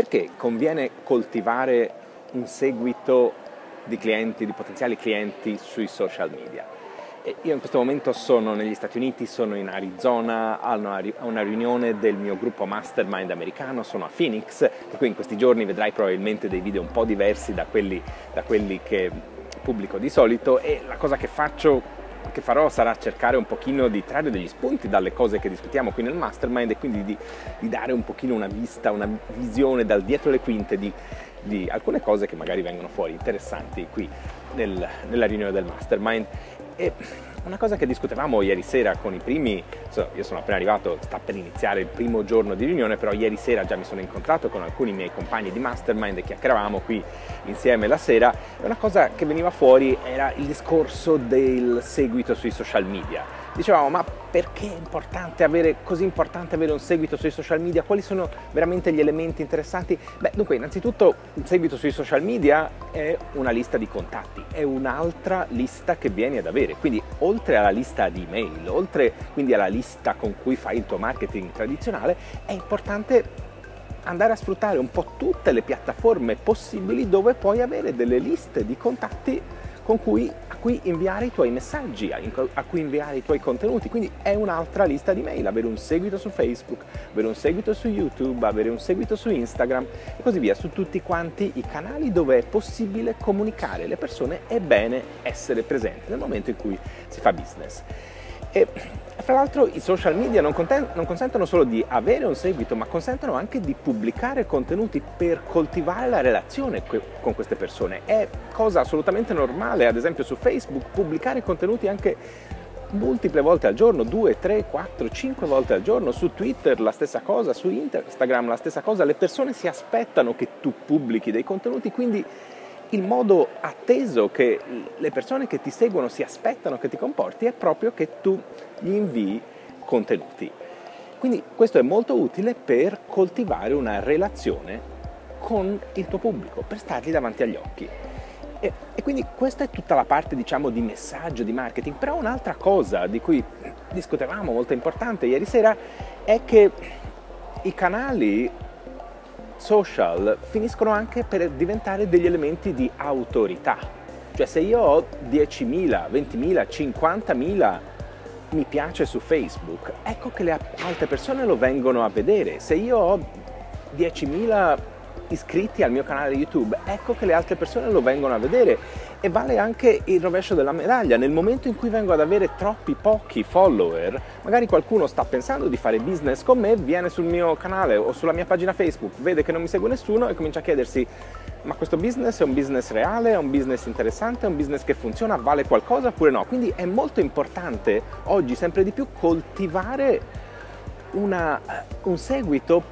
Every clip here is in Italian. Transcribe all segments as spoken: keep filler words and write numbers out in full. Perché conviene coltivare un seguito di clienti, di potenziali clienti sui social media? E io in questo momento sono negli Stati Uniti, sono in Arizona, a una riunione del mio gruppo mastermind americano, sono a Phoenix, per cui in questi giorni vedrai probabilmente dei video un po' diversi da quelli, da quelli che pubblico di solito, e la cosa che faccio che farò sarà cercare un pochino di trarre degli spunti dalle cose che discutiamo qui nel mastermind, e quindi di, di dare un pochino una vista, una visione dal dietro le quinte di, di alcune cose che magari vengono fuori interessanti qui nel, nella riunione del mastermind. E una cosa che discutevamo ieri sera con i primi, io sono appena arrivato, sta per iniziare il primo giorno di riunione, però ieri sera già mi sono incontrato con alcuni miei compagni di mastermind e chiacchieravamo qui insieme la sera, e una cosa che veniva fuori era il discorso del seguito sui social media. Dicevamo, ma perché è importante avere, così importante avere un seguito sui social media? Quali sono veramente gli elementi interessanti? Beh, dunque, innanzitutto il seguito sui social media è una lista di contatti, è un'altra lista che vieni ad avere, quindi oltre alla lista di email, oltre quindi alla lista con cui fai il tuo marketing tradizionale, è importante andare a sfruttare un po' tutte le piattaforme possibili dove puoi avere delle liste di contatti con cui, a cui inviare i tuoi messaggi, a cui inviare i tuoi contenuti. Quindi è un'altra lista di mail, avere un seguito su Facebook, avere un seguito su YouTube, avere un seguito su Instagram e così via, su tutti quanti i canali dove è possibile comunicare le persone, è bene essere presenti nel momento in cui si fa business. E fra l'altro i social media non, non consentono solo di avere un seguito, ma consentono anche di pubblicare contenuti per coltivare la relazione que con queste persone. È cosa assolutamente normale, ad esempio su Facebook, pubblicare contenuti anche multiple volte al giorno, due, tre, quattro, cinque volte al giorno, su Twitter la stessa cosa, su Instagram la stessa cosa. Le persone si aspettano che tu pubblichi dei contenuti, quindi il modo atteso che le persone che ti seguono si aspettano che ti comporti è proprio che tu gli invii contenuti. Quindi questo è molto utile per coltivare una relazione con il tuo pubblico, per stargli davanti agli occhi. E, e quindi questa è tutta la parte, diciamo, di messaggio, di marketing. Però un'altra cosa di cui discutevamo, molto importante ieri sera, è che i canali social finiscono anche per diventare degli elementi di autorità. Cioè, se io ho diecimila, ventimila, cinquantamila mi piace su Facebook, ecco che le altre persone lo vengono a vedere. Se io ho diecimila iscritti al mio canale YouTube, ecco che le altre persone lo vengono a vedere. E vale anche il rovescio della medaglia: nel momento in cui vengo ad avere troppi pochi follower, magari qualcuno sta pensando di fare business con me, viene sul mio canale o sulla mia pagina Facebook, vede che non mi segue nessuno e comincia a chiedersi: ma questo business è un business reale, è un business interessante, è un business che funziona, vale qualcosa oppure no? Quindi è molto importante oggi sempre di più coltivare una, un seguito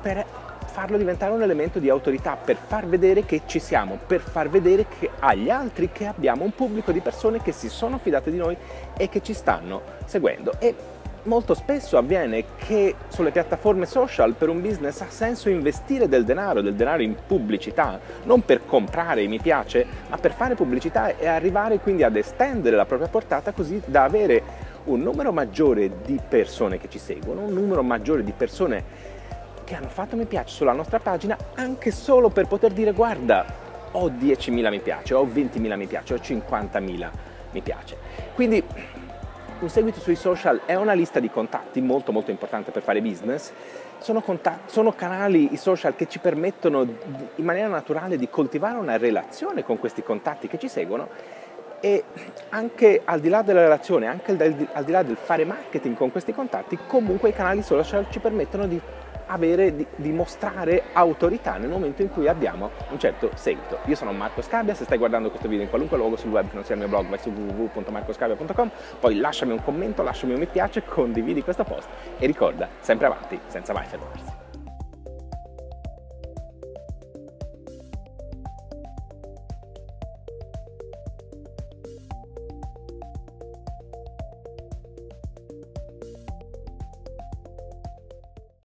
per farlo diventare un elemento di autorità, per far vedere che ci siamo, per far vedere che agli altri che abbiamo un pubblico di persone che si sono fidate di noi e che ci stanno seguendo. E molto spesso avviene che sulle piattaforme social per un business ha senso investire del denaro, del denaro in pubblicità, non per comprare mi piace, ma per fare pubblicità e arrivare quindi ad estendere la propria portata, così da avere un numero maggiore di persone che ci seguono, un numero maggiore di persone che hanno fatto mi piace sulla nostra pagina, anche solo per poter dire: guarda, ho diecimila mi piace, ho ventimila mi piace, ho cinquantamila mi piace. Quindi un seguito sui social è una lista di contatti molto molto importante per fare business. Sono, sono canali, i social, che ci permettono di, in maniera naturale di coltivare una relazione con questi contatti che ci seguono, e anche al di là della relazione, anche al di là del fare marketing con questi contatti, comunque i canali social ci permettono di avere, di, di mostrare autorità nel momento in cui abbiamo un certo seguito. Io sono Marco Scabia, se stai guardando questo video in qualunque luogo sul web che non sia il mio blog, vai su www punto marco scabia punto com, poi lasciami un commento, lasciami un mi piace, condividi questo post e ricorda, sempre avanti, senza mai fermarsi.